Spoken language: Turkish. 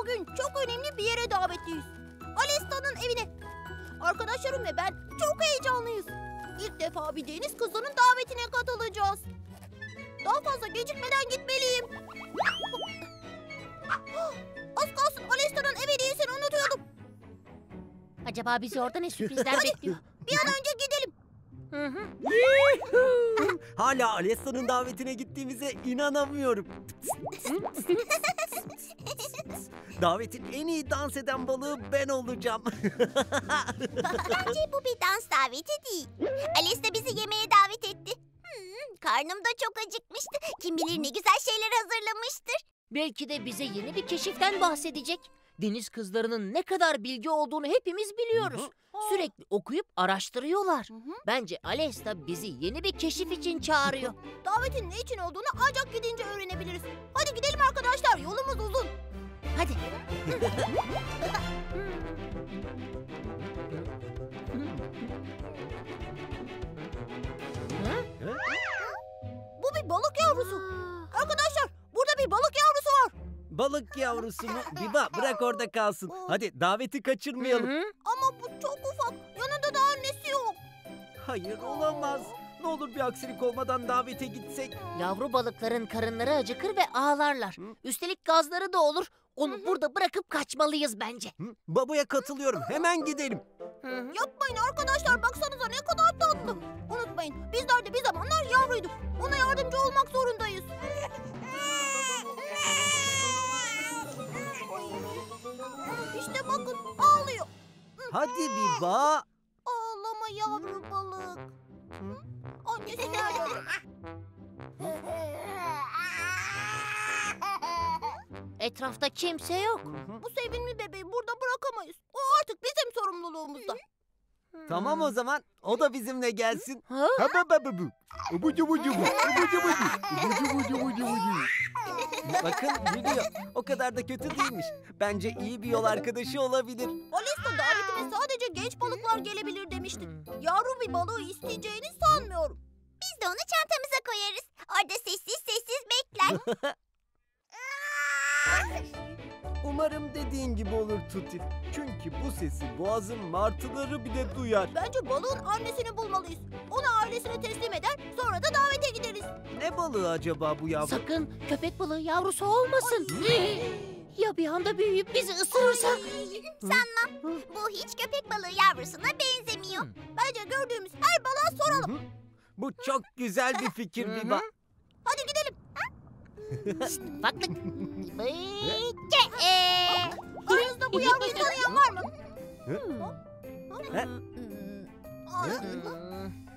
bugün çok önemli bir yere davetliyiz. Alesta'nın evine. Arkadaşlarım ve ben çok heyecanlıyız. İlk defa bir deniz kızının davetine katılacağız. Daha fazla gecikmeden gitmeliyim. Az kalsın Alesta'nın ev hediyesini unutuyordum. Acaba bizi orada ne sürprizler bekliyor? Bir an önce gidelim. Hala Alesta'nın davetine gittiğimize inanamıyorum. Davetin en iyi dans eden balığı ben olacağım. Bence bu bir dans daveti değil. Alesta bizi yemeğe davet etti. Karnım da çok acıkmıştı. Kim bilir ne güzel şeyler hazırlamıştır. Belki de bize yeni bir keşiften bahsedecek. Deniz kızlarının ne kadar bilgi olduğunu hepimiz biliyoruz. Sürekli okuyup araştırıyorlar. Bence Alesta bizi yeni bir keşif için çağırıyor. Davetin ne için olduğunu ancak gidince öğrenebiliriz. Hadi gidelim arkadaşlar, yolumuz uzun. Hadi. Bu bir balık yavrusu. Arkadaşlar, burada bir balık yavrusu var. Balık yavrusu mu? Biba, bırak orada kalsın. Hadi daveti kaçırmayalım. Ama bu çok ufak. Yanında da annesi yok. Hayır, olamaz. Ne olur bir aksilik olmadan davete gitsek. Yavru balıkların karınları acıkır ve ağlarlar. Üstelik gazları da olur. Onu burada bırakıp kaçmalıyız bence. Babaya katılıyorum. Hemen gidelim. Yapmayın arkadaşlar. Baksanıza ne kadar tatlı. Unutmayın, bizler de bir zamanlar yavruyduk. Ona yardımcı olmak zorundayız. İşte bakın, ağlıyor. Hadi Biba. Ağlama yavru balık. Annesi nerede? Etrafta kimse yok. Bu sevimli bebeği burada bırakamayız. O artık bizim sorumluluğumuzda. Tamam o zaman. O da bizimle gelsin. Bakın gülüyor. O kadar da kötü değilmiş. Bence iyi bir yol arkadaşı olabilir. Alesta davetine sadece genç balıklar gelebilir demiştik. Yavru bir balığı isteyeceğini sanmıyorum. Biz de onu çantamıza koyarız. Orada sessiz sessiz bekler. Umarım dediğin gibi olur Tuti. Çünkü bu sesi boğazın martıları bile duyar. Bence balığın annesini bulmalıyız. Ona ailesini teslim eder, sonra da davete gideriz. Ne balığı acaba bu yavru? Sakın köpek balığı yavrusu olmasın. Ya bir anda büyüyüp bizi ısırırsa? Sanmam. Bu hiç köpek balığı yavrusuna benzemiyor. Bence gördüğümüz her balığa soralım. Bu çok güzel bir fikir Biba. Hadi gidelim. Baktık. Aranızda bu yavruyu tanıyan var mı?